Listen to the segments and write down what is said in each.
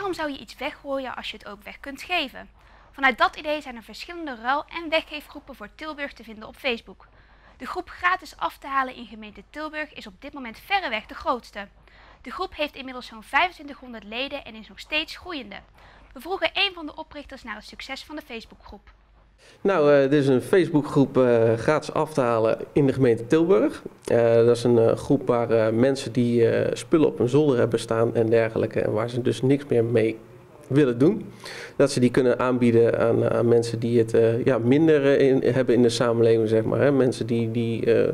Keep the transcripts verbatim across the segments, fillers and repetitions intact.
waarom zou je iets weggooien als je het ook weg kunt geven? Vanuit dat idee zijn er verschillende ruil- en weggeefgroepen voor Tilburg te vinden op Facebook. De groep gratis af te halen in Gemeente Tilburg is op dit moment verreweg de grootste. De groep heeft inmiddels zo'n vijfentwintighonderd leden en is nog steeds groeiende. We vroegen een van de oprichters naar het succes van de Facebookgroep. Nou, uh, dit is een Facebookgroep uh, gratis af te halen in de Gemeente Tilburg. Uh, dat is een uh, groep waar uh, mensen die uh, spullen op hun zolder hebben staan en dergelijke, en waar ze dus niks meer mee willen doen, dat ze die kunnen aanbieden aan, aan mensen die het uh, ja, minder in, hebben in de samenleving, zeg maar. Hè. Mensen die, die uh,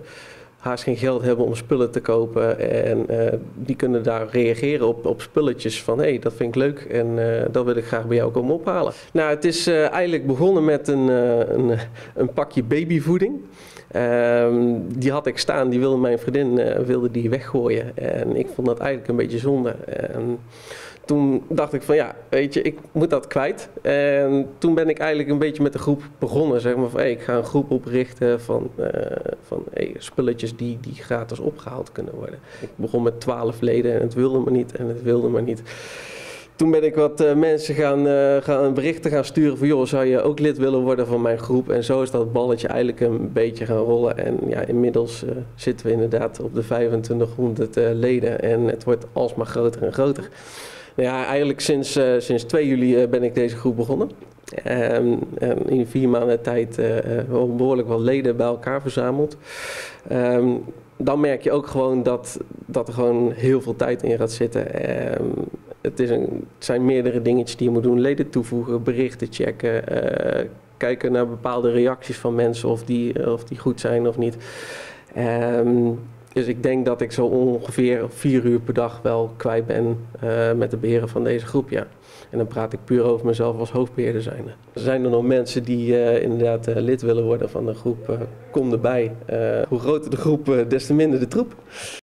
haast geen geld hebben om spullen te kopen en uh, die kunnen daar reageren op, op spulletjes van hé, hey, dat vind ik leuk en uh, dat wil ik graag bij jou komen ophalen. Nou, het is uh, eigenlijk begonnen met een, uh, een, een pakje babyvoeding. Um, die had ik staan, die wilde mijn vriendin uh, wilde die weggooien en ik vond dat eigenlijk een beetje zonde. En toen dacht ik van ja, weet je, ik moet dat kwijt. En toen ben ik eigenlijk een beetje met de groep begonnen, zeg maar van hey, ik ga een groep oprichten van, uh, van hey, spulletjes die, die gratis opgehaald kunnen worden. Ik begon met twaalf leden en het wilde maar niet en het wilde maar niet. Toen ben ik wat uh, mensen gaan, uh, gaan berichten gaan sturen van joh, zou je ook lid willen worden van mijn groep? En zo is dat balletje eigenlijk een beetje gaan rollen. En ja, inmiddels uh, zitten we inderdaad op de vijfentwintighonderd uh, leden en het wordt alsmaar groter en groter. Ja, eigenlijk sinds, uh, sinds twee juli uh, ben ik deze groep begonnen. En, en in vier maanden tijd uh, wel behoorlijk wat leden bij elkaar verzameld. Um, dan merk je ook gewoon dat, dat er gewoon heel veel tijd in gaat zitten. Um, het, is een, het zijn meerdere dingetjes die je moet doen. Leden toevoegen, berichten checken, uh, kijken naar bepaalde reacties van mensen of die, of die goed zijn of niet. Um, Dus ik denk dat ik zo ongeveer vier uur per dag wel kwijt ben uh, met het beheren van deze groep. Ja. En dan praat ik puur over mezelf als hoofdbeheerder zijnde. Zijn er nog mensen die uh, inderdaad uh, lid willen worden van de groep? Uh, kom erbij. Uh, hoe groter de groep, uh, des te minder de troep.